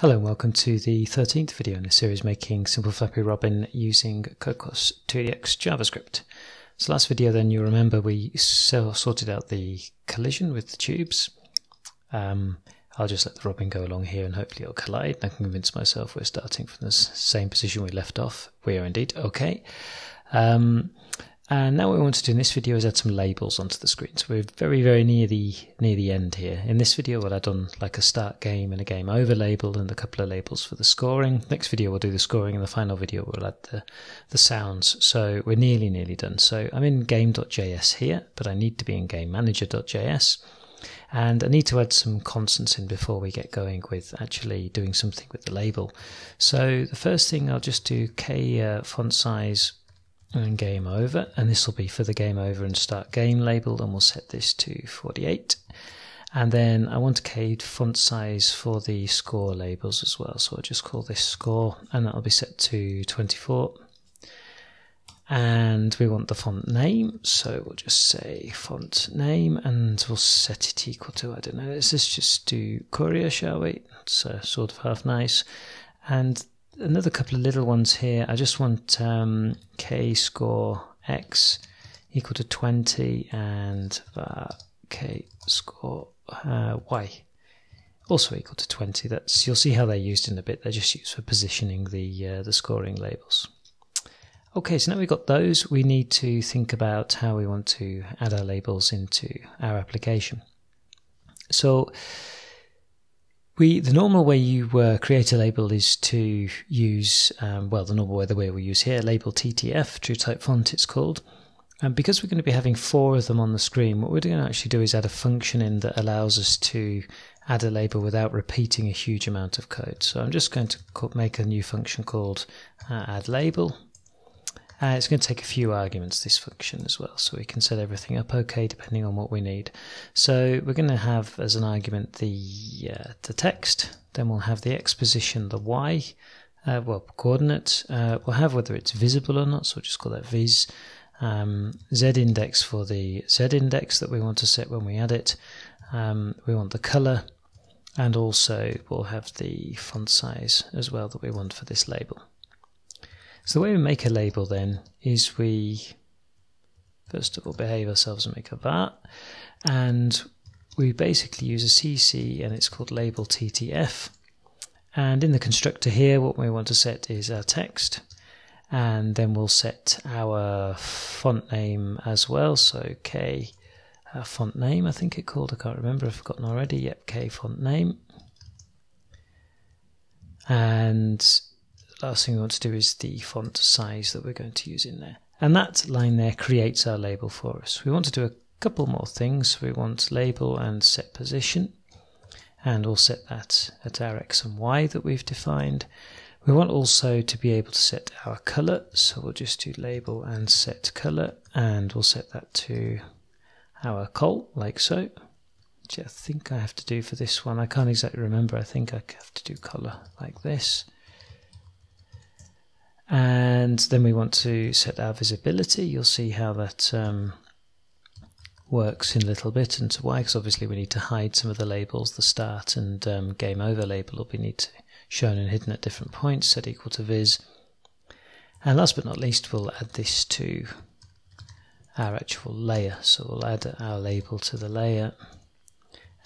Hello and welcome to the 13th video in this series making simple Flappy Robin using Cocos2dx JavaScript. So last video then, you'll remember we sorted out the collision with the tubes. I'll just let the Robin go along here and hopefully it'll collide. I can convince myself we're starting from the same position we left off. We are indeed, okay. And now what we want to do in this video is add some labels onto the screen. So we're very near the end here. In this video we'll add on like a start game and a game over label and a couple of labels for the scoring. Next video we'll do the scoring and the final video we'll add the sounds. So we're nearly done. So I'm in game.js here, but I need to be in game manager.js. And I need to add some constants in before we get going with actually doing something with the label. So the first thing I'll just do K font size and game over, and this will be for the game over and start game label, and we'll set this to 48. And then I want to K font size for the score labels as well, so I'll just call this score and that'll be set to 24. And we want the font name, so we'll just say font name and we'll set it equal to, I don't know, let's just do Korea, shall we? It's sort of half nice. And another couple of little ones here. I just want K score X equal to 20 and K score Y also equal to 20. That's, you'll see how they're used in a bit. They're just used for positioning the scoring labels. Okay, so now we've got those. We need to think about how we want to add our labels into our application. So the normal way you create a label is to use, well, the normal way, the way we use here, label TTF, true type font it's called. And because we're going to be having four of them on the screen, what we're going to actually do is add a function in that allows us to add a label without repeating a huge amount of code. So I'm just going to make a new function called add label. It's going to take a few arguments, this function as well, so we can set everything up okay depending on what we need. So we're going to have as an argument the text, then we'll have the X position, the Y, well, coordinate, we'll have whether it's visible or not, so we'll just call that vis, Z index for the Z index that we want to set when we add it, we want the color, and also we'll have the font size as well that we want for this label. So the way we make a label then is we first of all behave ourselves and make a var, and we basically use a CC and it's called label TTF, and in the constructor here what we want to set is our text, and then we'll set our font name as well, so K font name I think it called, I can't remember, I've forgotten already, yep, K font name. And last thing we want to do is the font size that we're going to use in there. And that line there creates our label for us. We want to do a couple more things. We want label and set position, and we'll set that at our X and Y that we've defined. We want also to be able to set our color, so we'll just do label and set color, and we'll set that to our col, like so, which I think I have to do for this one. I can't exactly remember. I think I have to do color like this. And then we want to set our visibility. You'll see how that works in a little bit and why, because obviously we need to hide some of the labels, the start and game over label will be shown and hidden at different points, set equal to vis. And last but not least, we'll add this to our actual layer. So we'll add our label to the layer.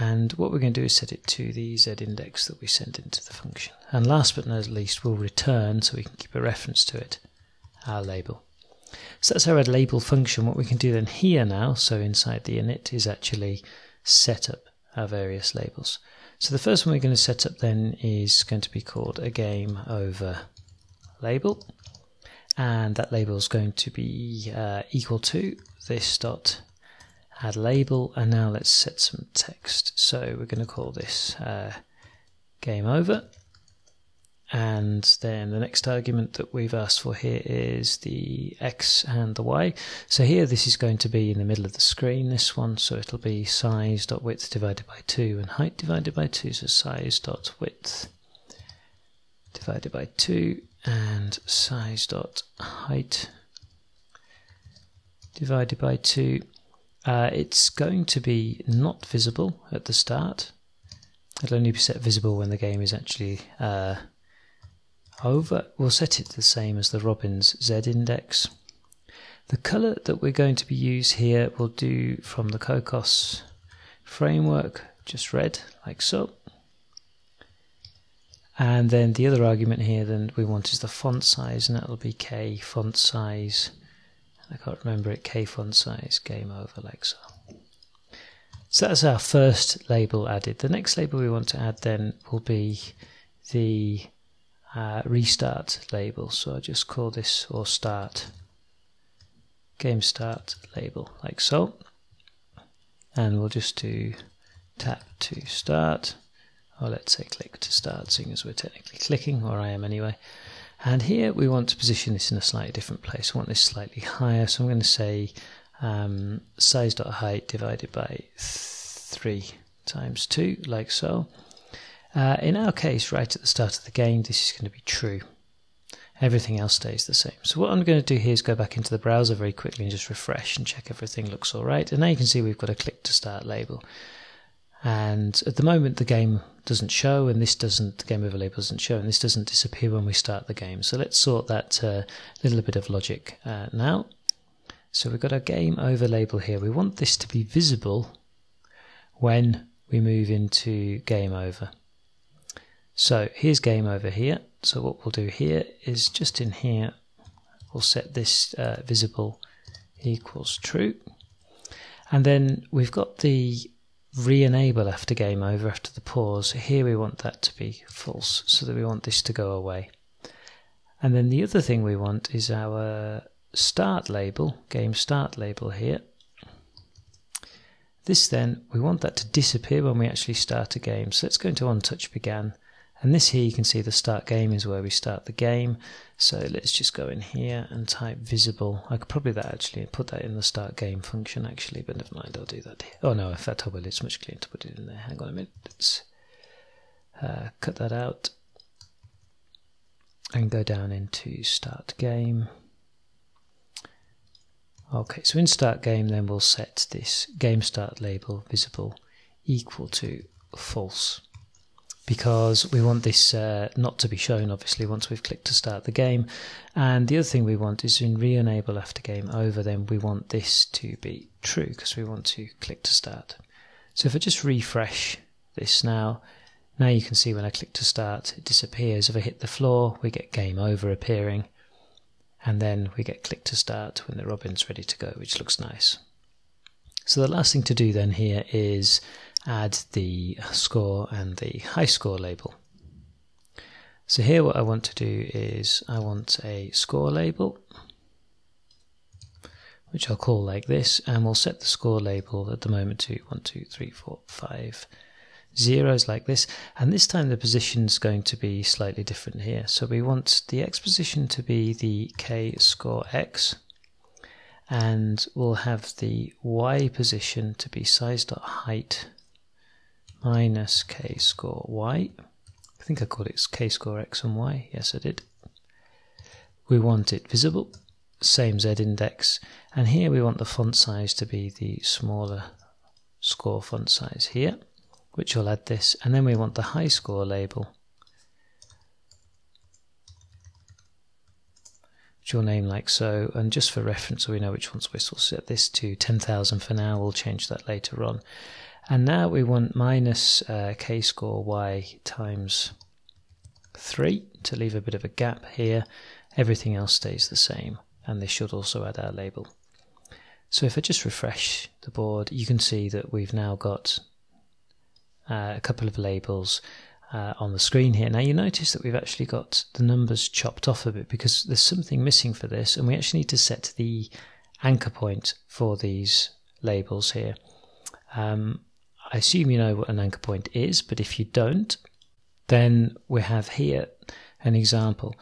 And what we're going to do is set it to the Z index that we send into the function. And last but not least, we'll return, so we can keep a reference to it, our label. So that's our label function. What we can do then here now, so inside the init, is actually set up our various labels. So the first one we're going to set up then is going to be called a game over label. And that label is going to be equal to this dot add label, and now let's set some text. So we're going to call this game over, and then the next argument that we've asked for here is the X and the Y. So here this is going to be in the middle of the screen, this one, so it'll be size.width divided by 2 and height divided by 2, so size.width divided by 2 and size.height divided by 2. It's going to be not visible at the start, It'll only be set visible when the game is actually over. We'll set it the same as the Robin's Z index. The color that we're going to be using here we'll do from the Cocos framework, just red, like so. And then the other argument here then we want is the font size, and that'll be K font size. I can't remember it, K font size, game over, like so. So that's our first label added. The next label we want to add then will be the restart label. So I'll just call this, or start, game start label, like so. And we'll just do tap to start, or let's say click to start, seeing as we're technically clicking, or I am anyway. And here we want to position this in a slightly different place. I want this slightly higher, so I'm going to say size.height divided by 3 times 2, like so. In our case, right at the start of the game, this is going to be true. Everything else stays the same. So what I'm going to do here is go back into the browser very quickly and just refresh and check everything looks all right. And now you can see we've got a click to start label. And at the moment the game doesn't show, and this doesn't, the game over label doesn't show, and this doesn't disappear when we start the game. So let's sort that little bit of logic now. So we've got our game over label here. We want this to be visible when we move into game over. So here's game over here. So what we'll do here is just in here, we'll set this visible equals true. And then we've got the re-enable after game over, after the pause. Here we want that to be false, so that we want this to go away. And then the other thing we want is our start label, game start label here. This then, we want that to disappear when we actually start a game. So let's go into OnTouch Began. And this here, you can see the start game is where we start the game. So let's just go in here and type visible. I could probably put that in the start game function actually, but never mind, I'll do that here. Oh no, if that will, it's much cleaner to put it in there. Hang on a minute, let's cut that out and go down into start game. Okay, so in start game then we'll set this game start label visible equal to false, because we want this not to be shown obviously once we've clicked to start the game. And the other thing we want is in re-enable after game over, then we want this to be true because we want to click to start. So if I just refresh this now you can see when I click to start it disappears. If I hit the floor we get game over appearing, and then we get click to start when the Robin's ready to go, which looks nice. So the last thing to do then here is add the score and the high score label. So here what I want to do is I want a score label, which I'll call like this, and we'll set the score label at the moment to 1, 2, 3, 4, 5 zeros like this. And this time the position's going to be slightly different here. So we want the X position to be the K score X, and we'll have the Y position to be size.height minus K score Y. I think I called it K score X and Y. Yes, I did. We want it visible, same Z index, and here we want the font size to be the smaller score font size here, which will add this, and then we want the high score label, which we'll name like so. And just for reference so we know which ones we'll set this to 10,000 for now, we'll change that later on. And now we want minus K score Y times 3 to leave a bit of a gap here. Everything else stays the same, and this should also add our label. So if I just refresh the board, you can see that we've now got a couple of labels on the screen here. Now you notice that we've actually got the numbers chopped off a bit because there's something missing for this, and we actually need to set the anchor point for these labels here. I assume you know what an anchor point is, but if you don't, then we have here an example.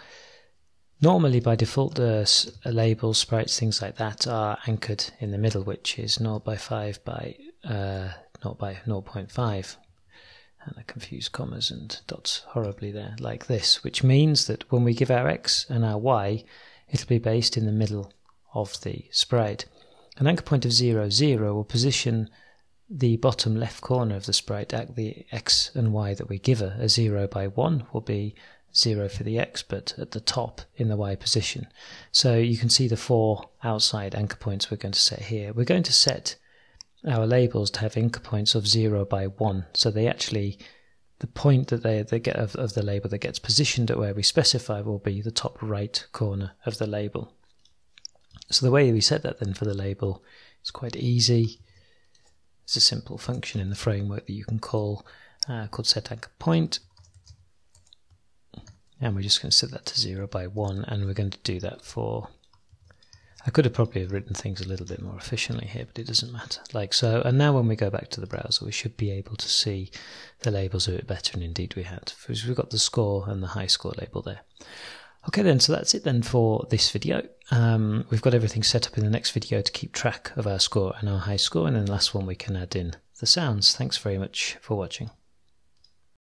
Normally by default the labels, sprites, things like that are anchored in the middle, which is 0 by 5 by 0 by 0.5. And I confuse commas and dots horribly there, like this, which means that when we give our X and our Y, it'll be based in the middle of the sprite. An anchor point of 0, 0 will position the bottom left corner of the sprite deck, the x and y that we give her, a 0 by 1 will be 0 for the x, but at the top in the y position. So you can see the 4 outside anchor points we're going to set here. We're going to set our labels to have anchor points of 0 by 1, so they actually, the point that they get of the label that gets positioned at where we specify will be the top right corner of the label. So the way we set that then for the label is quite easy. It's a simple function in the framework that you can call called setAnchorPoint. And we're just going to set that to 0 by 1, and we're going to do that for... I could have probably written things a little bit more efficiently here, but it doesn't matter, like so. And now when we go back to the browser, we should be able to see the labels a bit better, and indeed we had. We've got the score and the high score label there. Okay then, so that's it then for this video. We've got everything set up in the next video to keep track of our score and our high score, and then the last one we can add in the sounds. Thanks very much for watching.